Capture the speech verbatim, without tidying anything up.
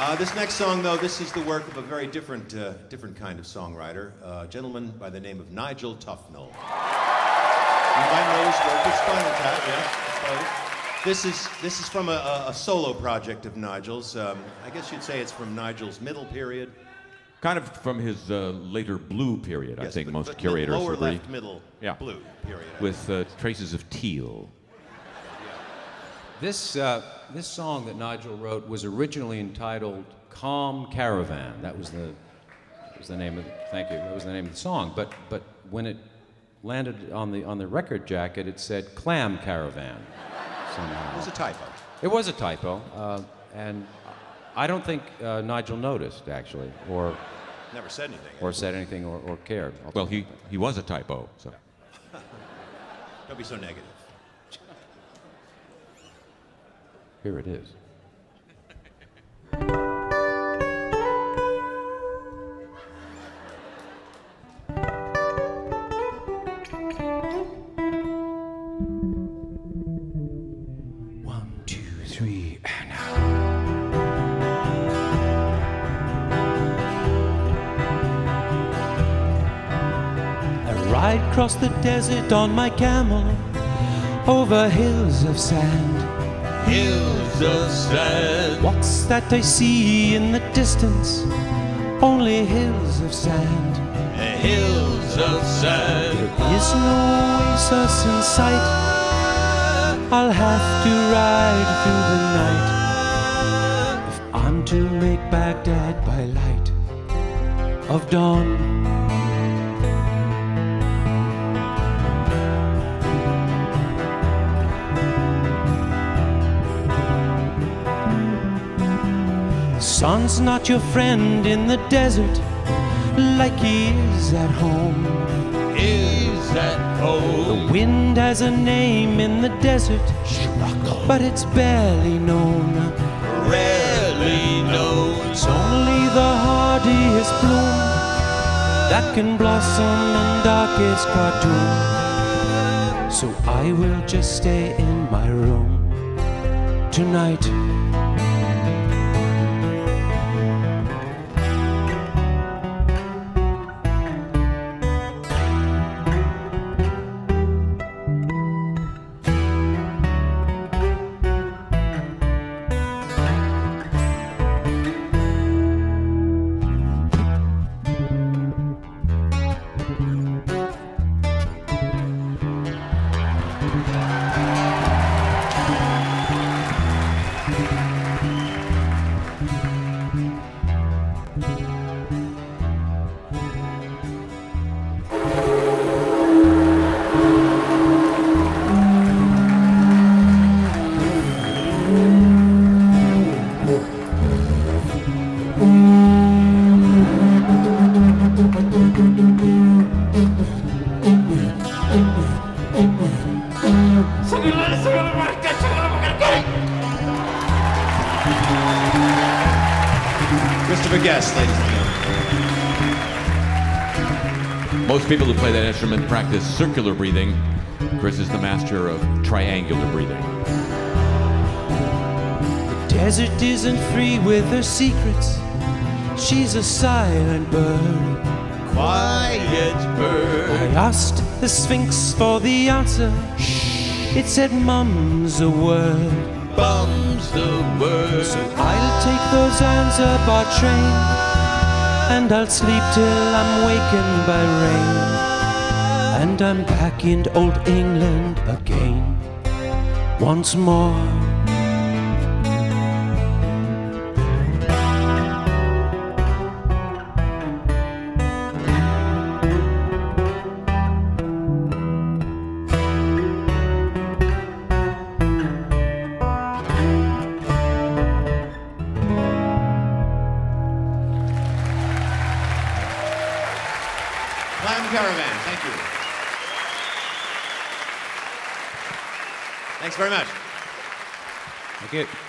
Uh, this next song, though, this is the work of a very different, uh, different kind of songwriter, uh, a gentleman by the name of Nigel Tufnel. You might know his work with Spinal Tap, yes. This is, this is from a, a solo project of Nigel's. Um, I guess you'd say it's from Nigel's middle period. Kind of from his uh, later blue period, yes, I think but, most but curators would agree. Lower left middle yeah. blue period. With uh, traces of teal. This, uh, this song that Nigel wrote was originally entitled Calm Caravan. That was the, that was the name of, thank you, that was the name of the song. But, but when it landed on the, on the record jacket, it said Clam Caravan somehow. It was a typo. It was a typo. Uh, and I don't think uh, Nigel noticed, actually, or... Never said anything. Or actually. said anything or, or cared. I'll well, he, he was a typo, so... Don't be so negative. Here it is. Across the desert on my camel, over hills of sand, hills of sand. What's that I see in the distance? Only hills of sand, hills of sand. There is no oasis in sight. I'll have to ride through the night if I'm to make Baghdad by light of dawn. Sun's not your friend in the desert, like he is at home. Is at home. The wind has a name in the desert, Scirocco, but it's barely known. Rarely known. It's only the hardiest bloom that can blossom in darkest Khartoum. So I will just stay in my room tonight. Christopher Guest, ladies and gentlemen. Most people who play that instrument practice circular breathing. Chris is the master of triangular breathing. The desert isn't free with her secrets. She's a silent bird. Quiet bird. I asked the Sphinx for the answer. It said, mum's a word. Bum's the word. So I'll take those hands up our train, and I'll sleep till I'm wakened by rain, and I'm back in old England again once more. Clam Caravan, thank you. Thanks very much. Thank you.